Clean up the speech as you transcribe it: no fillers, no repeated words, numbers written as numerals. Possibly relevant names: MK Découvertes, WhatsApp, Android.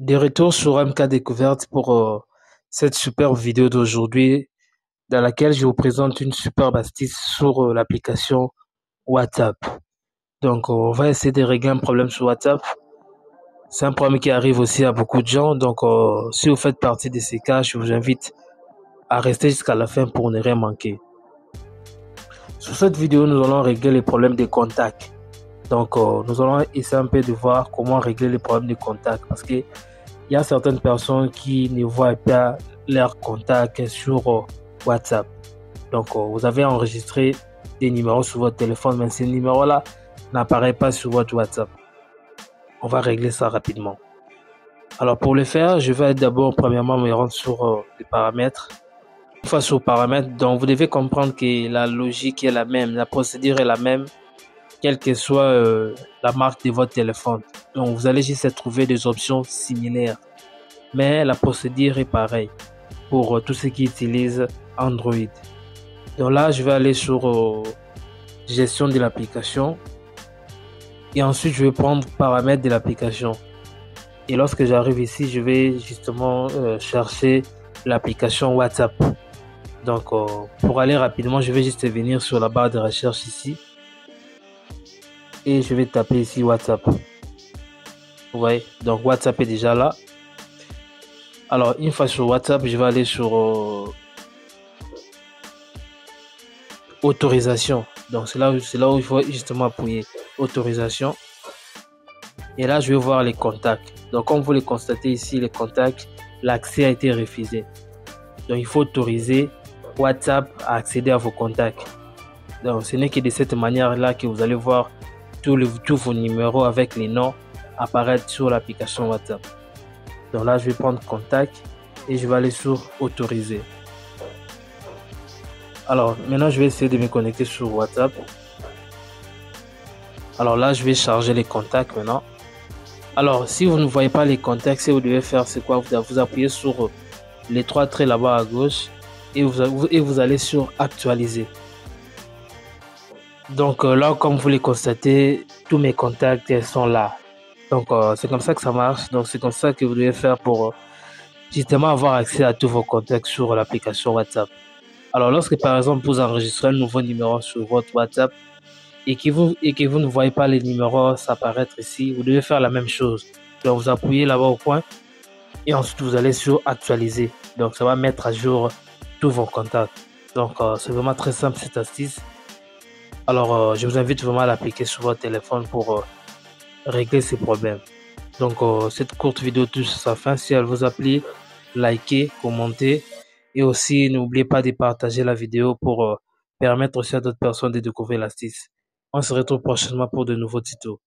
De retour sur MK Découvertes pour cette superbe vidéo d'aujourd'hui dans laquelle je vous présente une superbe astuce sur l'application WhatsApp. Donc on va essayer de régler un problème sur WhatsApp. C'est un problème qui arrive aussi à beaucoup de gens. Donc si vous faites partie de ces cas, je vous invite à rester jusqu'à la fin pour ne rien manquer. Sur cette vidéo, nous allons régler les problèmes des contacts. Donc nous allons essayer un peu de voir comment régler les problèmes des contacts, parce que il y a certaines personnes qui ne voient pas leurs contacts sur WhatsApp. Donc vous avez enregistré des numéros sur votre téléphone, mais ces numéros-là n'apparaissent pas sur votre WhatsApp. On va régler ça rapidement. Alors pour le faire, je vais d'abord premièrement me rendre sur les paramètres. Une fois sur paramètres, donc vous devez comprendre que la logique est la même, la procédure est la même, quelle que soit la marque de votre téléphone. Donc vous allez juste trouver des options similaires, mais la procédure est pareille pour tous ceux qui utilisent Android. Donc là je vais aller sur gestion de l'application et ensuite je vais prendre paramètres de l'application, et lorsque j'arrive ici je vais justement chercher l'application WhatsApp. Donc pour aller rapidement, je vais juste venir sur la barre de recherche ici et je vais taper ici WhatsApp. Ouais, donc WhatsApp est déjà là. Alors une fois sur WhatsApp, je vais aller sur autorisation. Donc c'est là où il faut justement appuyer autorisation, et là je vais voir les contacts. Donc comme vous le constatez ici, les contacts, l'accès a été refusé. Donc il faut autoriser WhatsApp à accéder à vos contacts. Donc ce n'est que de cette manière là que vous allez voir tous vos numéros avec les noms apparaître sur l'application WhatsApp. Donc là je vais prendre contact et je vais aller sur autoriser. Alors maintenant je vais essayer de me connecter sur WhatsApp. Alors là je vais charger les contacts maintenant. Alors si vous ne voyez pas les contacts, ce que vous devez faire, c'est quoi? Vous appuyez sur les trois traits là-bas à gauche et vous allez sur actualiser. Donc là, comme vous le constatez, tous mes contacts sont là. Donc c'est comme ça que ça marche. Donc c'est comme ça que vous devez faire pour justement avoir accès à tous vos contacts sur l'application WhatsApp. Alors lorsque par exemple vous enregistrez un nouveau numéro sur votre WhatsApp et que vous ne voyez pas les numéros s'apparaître ici, vous devez faire la même chose. Donc vous appuyez là-bas au point et ensuite vous allez sur actualiser. Donc ça va mettre à jour tous vos contacts. Donc c'est vraiment très simple cette astuce. Alors je vous invite vraiment à l'appliquer sur votre téléphone pour régler ces problèmes. Donc cette courte vidéo touche sa fin. Si elle vous a plu, likez, commentez, et aussi n'oubliez pas de partager la vidéo pour permettre aussi à d'autres personnes de découvrir l'astuce. On se retrouve prochainement pour de nouveaux tutos.